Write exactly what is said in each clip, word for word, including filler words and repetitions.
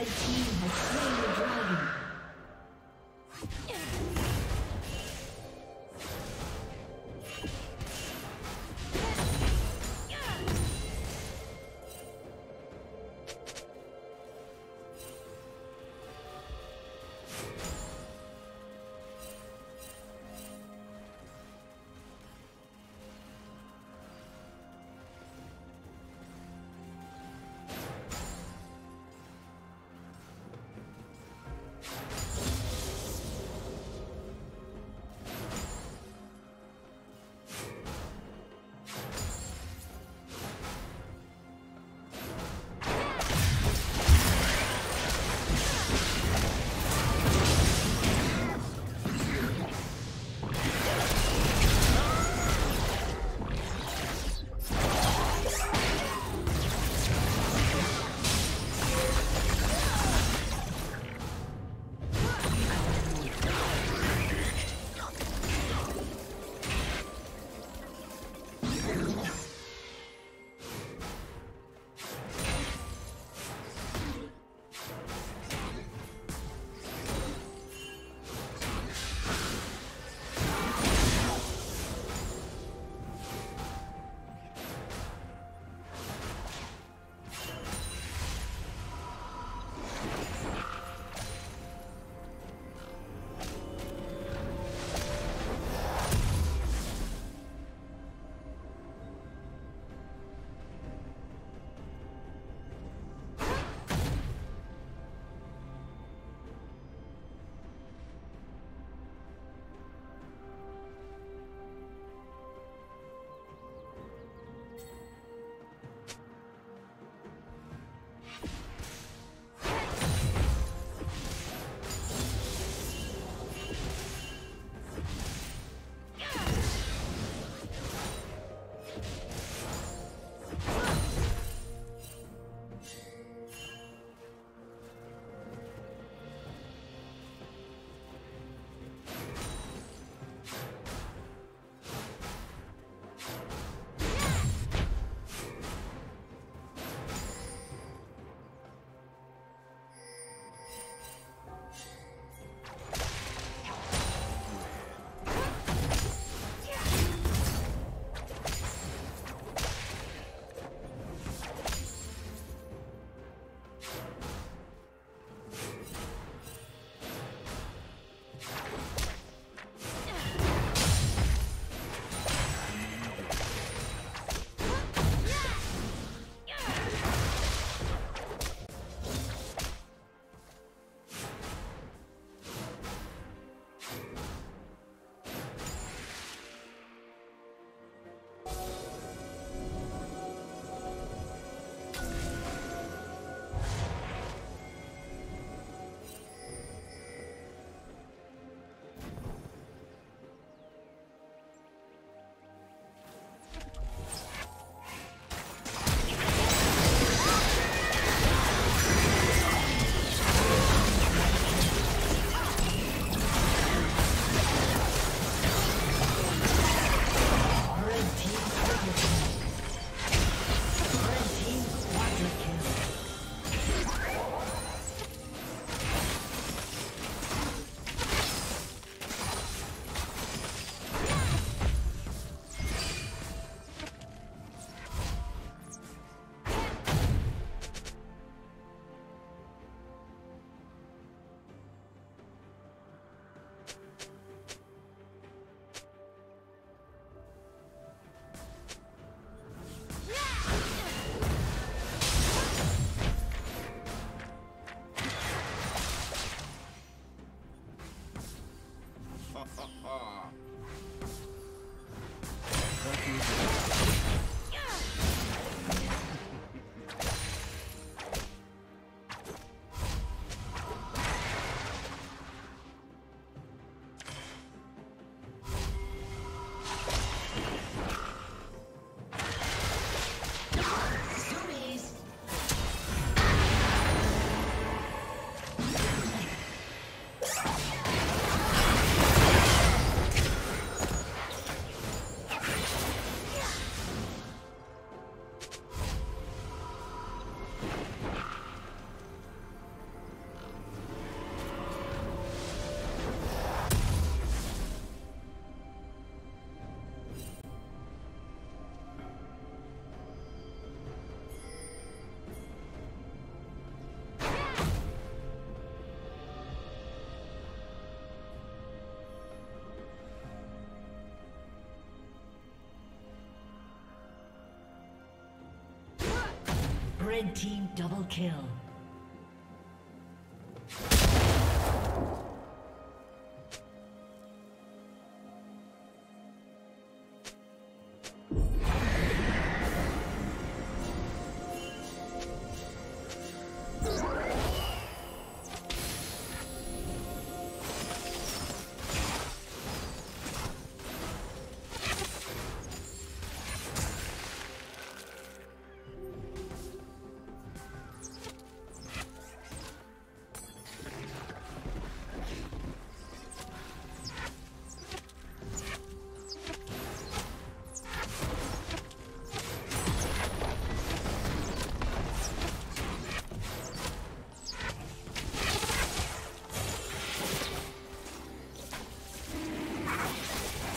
Red team has slain the dragon. Red team double kill. The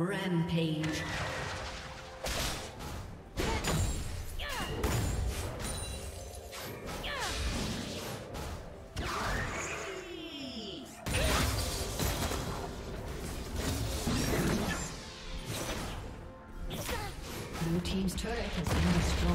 Rampage. Blue team's turret has been destroyed.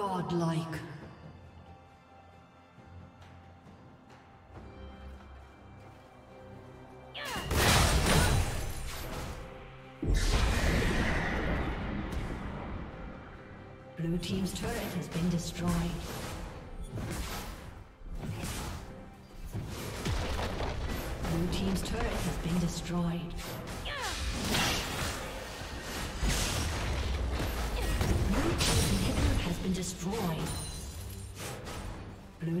Godlike. Blue team's turret has been destroyed. Blue team's turret has been destroyed. Blue team's inhibitor has been destroyed. Blue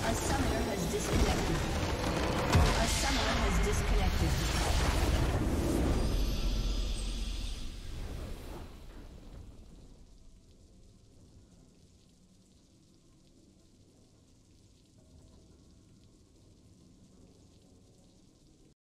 A summoner has disconnected. A summoner has disconnected.